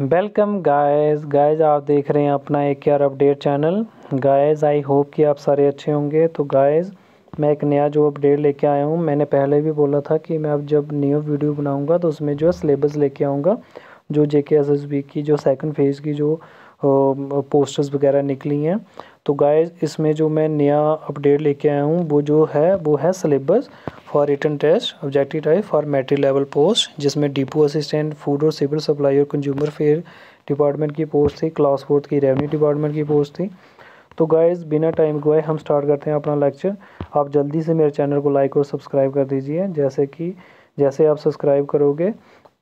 Welcome guys आप देख रहे हैं अपना A K R update channel. Guys I hope कि आप सारे अच्छे होंगे। तो गाइज़ मैं एक नया जो अपडेट लेके आया हूँ, मैंने पहले भी बोला था कि मैं अब जब न्यू वीडियो बनाऊँगा तो उसमें जो है सिलेबस लेके आऊँगा, जो JK SSB की जो सेकंड फेज़ की जो पोस्टर्स वगैरह निकली हैं। तो गाइज़ इसमें जो मैं नया अपडेट लेके आया हूँ वो है syllabus for written test objective type for matric level post, जिसमें डिपो असिस्टेंट, फूड और सिविल सप्लाई और कंज्यूमर फेयर डिपार्टमेंट की पोस्ट थी, क्लास 4 की रेवेन्यू डिपार्टमेंट की पोस्ट थी। तो गाइज़ बिना टाइम गवाए हम स्टार्ट करते हैं अपना लेक्चर। आप जल्दी से मेरे चैनल को लाइक और सब्सक्राइब कर दीजिए। जैसे आप सब्सक्राइब करोगे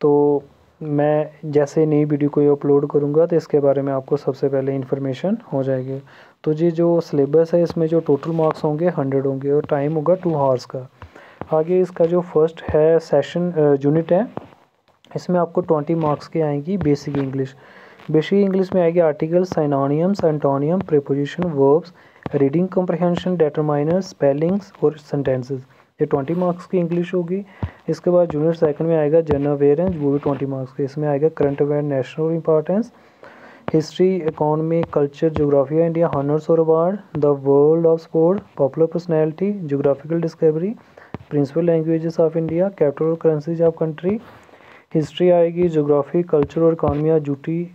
तो मैं जैसे नई वीडियो को अपलोड करूंगा तो इसके बारे में आपको सबसे पहले इन्फॉर्मेशन हो जाएगी। तो ये जो सिलेबस है इसमें जो टोटल मार्क्स होंगे 100 होंगे और टाइम होगा 2 आवर्स का। आगे इसका जो फर्स्ट है सेशन यूनिट है, इसमें आपको 20 मार्क्स की आएंगी बेसिक इंग्लिश। बेसिक इंग्लिश में आएगी article, synonyms, antonym, preposition, verbs, reading comprehension, determiner, spellings और सेंटेंसेस। ये 20 मार्क्स की इंग्लिश होगी। इसके बाद जूनियर सेकंड में आएगा जनरल अवेयरेंस, वो भी 20 मार्क्स के। इसमें आएगा current affair, national importance, history, economy, culture, geography, India, honours और award, the world of sport, popular personality, geographical discovery, principal languages of India, capital और करेंसीज ऑफ कंट्री। हिस्ट्री आएगी, geography, culture और economy, duty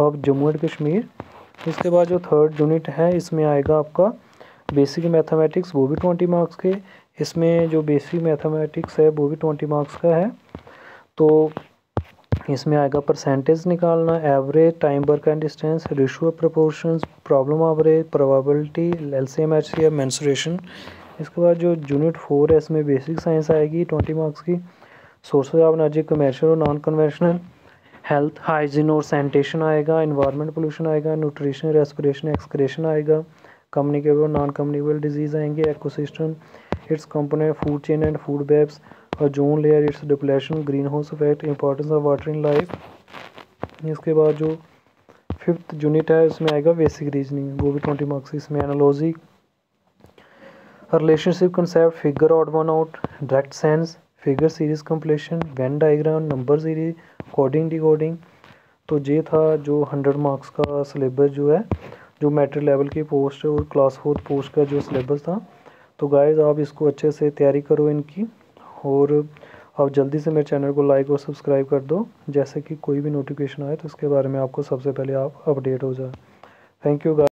of Jammu and Kashmir. इसके बाद जो third unit है इसमें आएगा आपका बेसिक मैथमेटिक्स, वो भी 20 मार्क्स के। इसमें जो बेसिक मैथमेटिक्स है वो भी 20 मार्क्स का है। तो इसमें आएगा परसेंटेज निकालना, average, time, work and distance, ratio, proportions, problem average, probability, LCM, HCF, mensuration. इसके बाद जो यूनिट 4 है इसमें बेसिक साइंस आएगी 20 मार्क्स की। सोर्सेज ऑफ एनर्जी, कमर्शियल और नॉन कन्वेंशनल, हेल्थ, हाइजीन और सैनिटेशन आएगा, इन्वायरमेंट पोल्यूशन आएगा, न्यूट्रिशन, रेस्पिरेशन, एक्सक्रेशन आएगा, कम्युनिकेबल और नॉन कम्युनिकेबल डिजीज़ आएंगे, ecosystem, its component, food chain and food webs, ozone layer, its depletion, green house effect, importance of water in life. इसके बाद जो fifth unit है इसमें आएगा बेसिक रीजनिंग, वो भी 20 मार्क्स। इसमें analogy, relationship concept, figure odd one out, direct sense, figure series completion, venn diagram, number series, coding decoding. तो ये था जो 100 मार्क्स का सिलेबस जो है, जो मैट्रिक लेवल की पोस्ट और क्लास 4 पोस्ट का जो सिलेबस था। तो गाइज़ आप इसको अच्छे से तैयारी करो इनकी, और आप जल्दी से मेरे चैनल को लाइक और सब्सक्राइब कर दो, जैसे कि कोई भी नोटिफिकेशन आए तो उसके बारे में आपको सबसे पहले आप अपडेट हो जाए। Thank you guys.